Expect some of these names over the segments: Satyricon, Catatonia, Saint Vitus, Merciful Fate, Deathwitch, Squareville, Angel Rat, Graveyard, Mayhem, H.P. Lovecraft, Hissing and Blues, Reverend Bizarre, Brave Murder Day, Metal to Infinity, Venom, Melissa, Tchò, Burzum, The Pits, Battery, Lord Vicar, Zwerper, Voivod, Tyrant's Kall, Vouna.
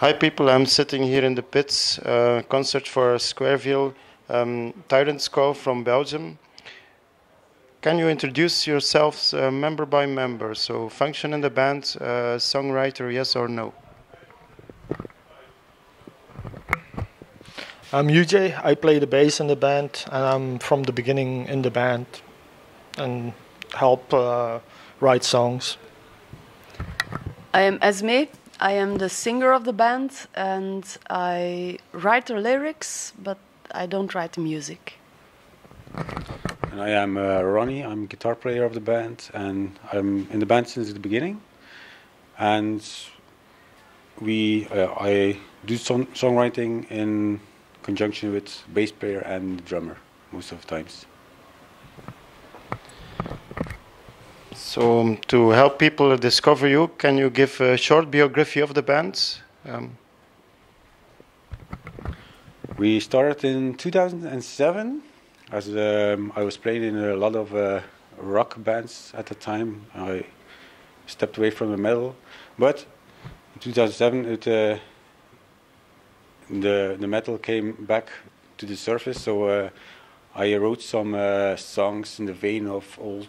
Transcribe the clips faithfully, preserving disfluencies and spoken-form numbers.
Hi people, I'm sitting here in the Pits, uh, concert for Squareville, um, Tyrant's Kall from Belgium. Can you introduce yourselves uh, member by member? So function in the band, uh, songwriter, yes or no? I'm U J, I play the bass in the band and I'm from the beginning in the band and help uh, write songs. I am Esme. I am the singer of the band, and I write the lyrics, but I don't write the music. And I am uh, Ronnie. I'm guitar player of the band, and I'm in the band since the beginning. And we, uh, I do song songwriting in conjunction with bass player and drummer most of the times. So um, to help people discover you, can you give a short biography of the band? Um. We started in two thousand seven. As um, I was playing in a lot of uh, rock bands at the time. I stepped away from the metal, but in two thousand seven, it, uh, the the metal came back to the surface. So uh, I wrote some uh, songs in the vein of old.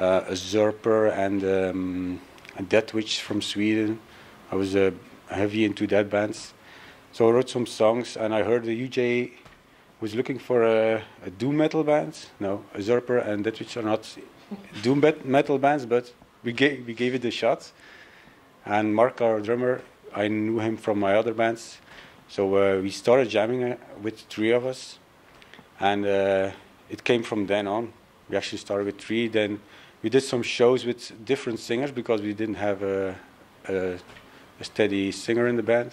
Uh, a Zwerper and um, a Deathwitch from Sweden. I was uh, heavy into that bands. So I wrote some songs and I heard the U J was looking for a, a doom metal band. No, a Zwerper and Deathwitch are not doom metal bands, but we gave, we gave it a shot. And Mark, our drummer, I knew him from my other bands. So uh, we started jamming with three of us. And uh, it came from then on. We actually started with three, then we did some shows with different singers because we didn't have a, a, a steady singer in the band.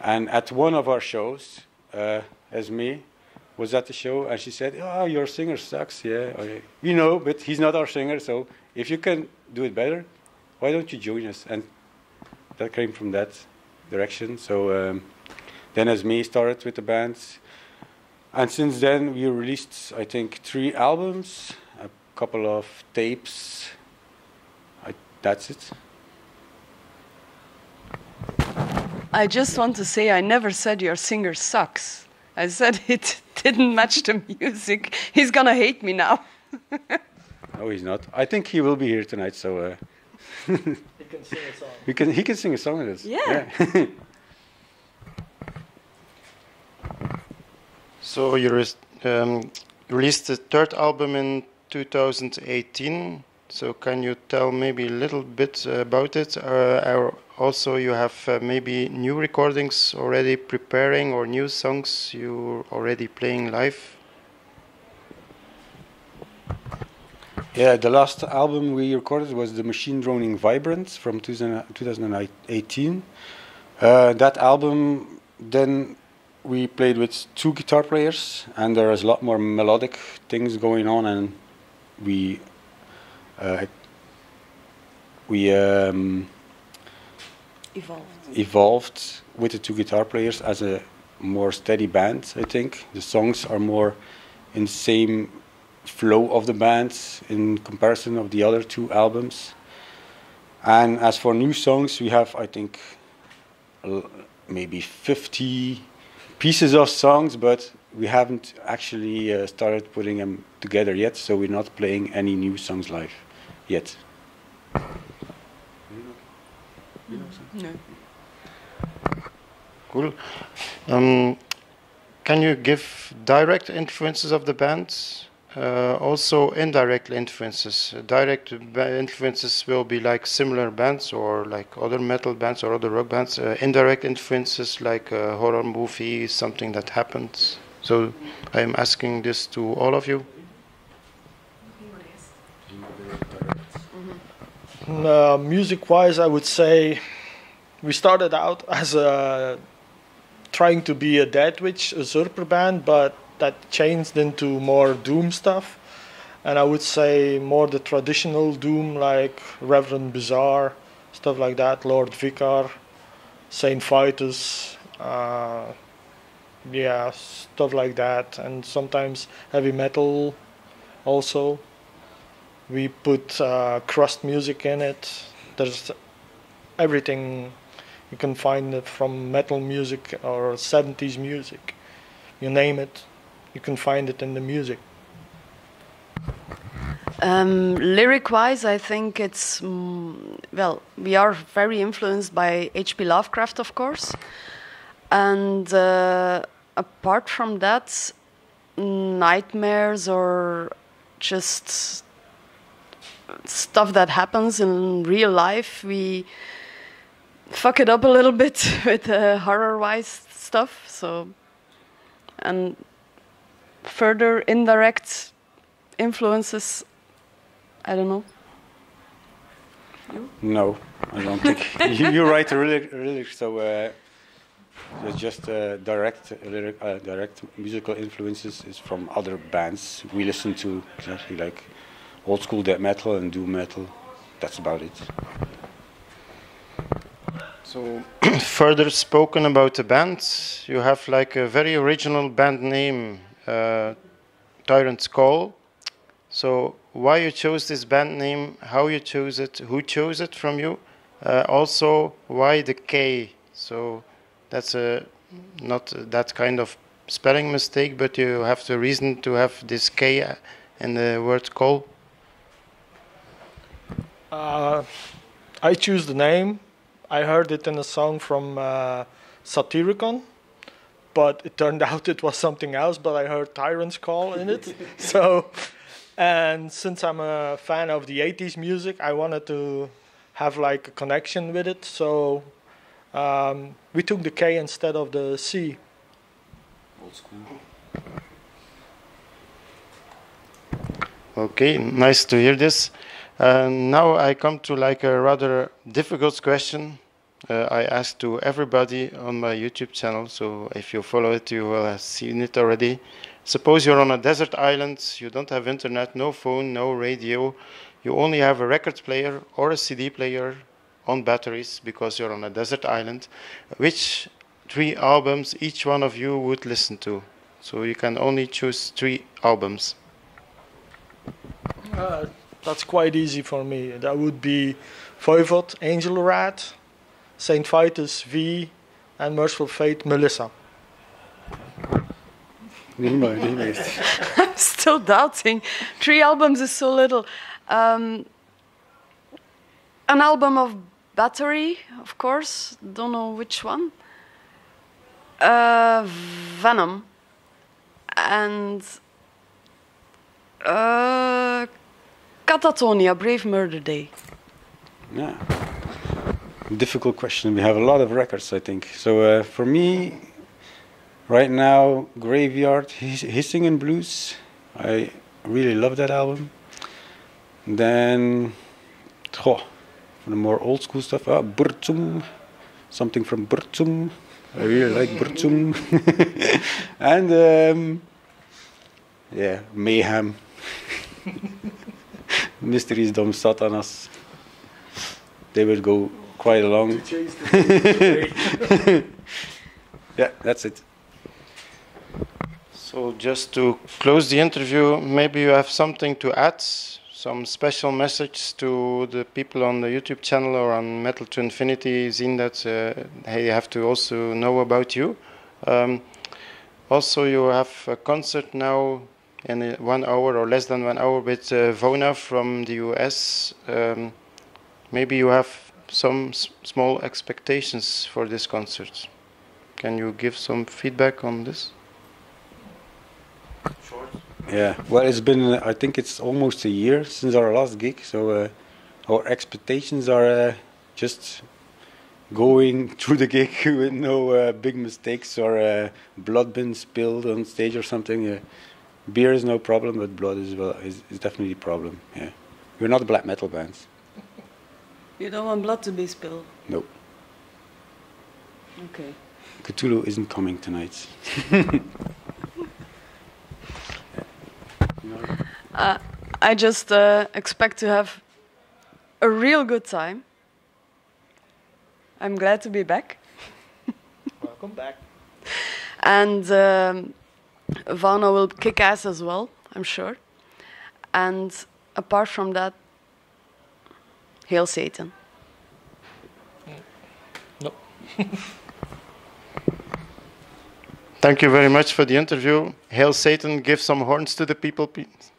And at one of our shows, uh, Esme was at the show and she said, "Oh, your singer sucks, yeah, okay. You know, but he's not our singer, so if you can do it better, why don't you join us?" And that came from that direction. So um, then Esme started with the band. And since then, we released, I think, three albums. Couple of tapes. I, that's it. I just want to say I never said your singer sucks. I said it didn't match the music. He's gonna hate me now. No, he's not. I think he will be here tonight, so. Uh, he can sing a song. We can, he can sing a song with us. Yeah. yeah. So you re um, released the third album in two thousand eighteen, so can you tell maybe a little bit uh, about it? Uh, also, you have uh, maybe new recordings already preparing or new songs you're already playing live? Yeah, the last album we recorded was The Machine Droning Vibrant from two thousand eighteen. Uh, that album, then we played with two guitar players and there is a lot more melodic things going on and We uh, we um, evolved. evolved with the two guitar players as a more steady band, I think. The songs are more in the same flow of the band in comparison of the other two albums. And as for new songs, we have, I think, maybe fifty pieces of songs, but we haven't actually uh, started putting them together yet, so we're not playing any new songs live yet. No. Cool. Um, can you give direct influences of the band? Uh, also indirect influences. Direct influences will be like similar bands or like other metal bands or other rock bands. Uh, indirect influences like a horror movie, something that happens. So I'm asking this to all of you. Uh, Music-wise, I would say we started out as a, trying to be a Deathwitch, a Zwerper band, but that changed into more doom stuff. And I would say more the traditional doom, like Reverend Bizarre, stuff like that, Lord Vicar, Saint Vitus, uh, yeah, stuff like that. And sometimes heavy metal also. We put uh, crust music in it. There's everything You can find it from metal music or seventies music. You name it, you can find it in the music. Um, Lyric-wise, I think it's, mm, well, we are very influenced by H P Lovecraft, of course. And uh, apart from that, nightmares or just stuff that happens in real life, we fuck it up a little bit with uh, horror-wise stuff. So, and further indirect influences, I don't know. You? No, I don't think. you, you write lyrics, really, so uh, just uh, direct, lyric, uh, direct musical influences is from other bands. We listen to exactly like old school death metal and doom metal. That's about it. So further spoken about the band, you have like a very original band name, uh, Tyrant's Kall. So why you chose this band name, how you chose it, who chose it from you, uh, also why the K? So that's a, not that kind of spelling mistake, but you have the reason to have this K in the word Kall. Uh, I choose the name. I heard it in a song from uh, Satyricon, but it turned out it was something else, but I heard Tyrant's Kall in it. So, and since I'm a fan of the eighties music, I wanted to have like a connection with it. So um, we took the K instead of the C. Old school. Okay, nice to hear this. Uh, now I come to like a rather difficult question uh, I ask to everybody on my YouTube channel, so if you follow it, you will have seen it already. Suppose you're on a desert island, you don't have internet, no phone, no radio, you only have a record player or a C D player on batteries because you're on a desert island. Which three albums each one of you would listen to? So you can only choose three albums. Uh, That's quite easy for me. That would be Voivod, Angel Rat, Saint Vitus, V, and Merciful Fate, Melissa. I'm still doubting. Three albums is so little. Um, an album of Battery, of course. Don't know which one. Uh, Venom. And... Uh, Catatonia, Brave Murder Day. Yeah, difficult question. We have a lot of records, I think. So uh, for me, right now, Graveyard, Hiss Hissing and Blues. I really love that album. Then, Tchò, for the more old school stuff, ah, Burzum, something from Burzum. I really like Burzum. And um, yeah, Mayhem. Mysteries Dom Satanas. They will go quite along. Yeah, that's it. So just to close the interview, maybe you have something to add, some special message to the people on the YouTube channel or on Metal to Infinity, seeing that uh, they have to also know about you. Um, also, you have a concert now in one hour or less than one hour with uh, Vouna from the U S. Um, maybe you have some s small expectations for this concert. Can you give some feedback on this? Short. Yeah, well, it's been, I think it's almost a year since our last gig, so uh, our expectations are uh, just going through the gig with no uh, big mistakes or uh, blood being spilled on stage or something. Uh, Beer is no problem, but blood is, well, is, is definitely a problem. Yeah, we're not black metal bands. You don't want blood to be spilled? No. Okay. Cthulhu isn't coming tonight. uh, I just uh, expect to have a real good time. I'm glad to be back. Welcome back. And... Um, Vouna will kick ass as well, I'm sure. And apart from that, hail Satan. No. Thank you very much for the interview. Hail Satan, give some horns to the people, please.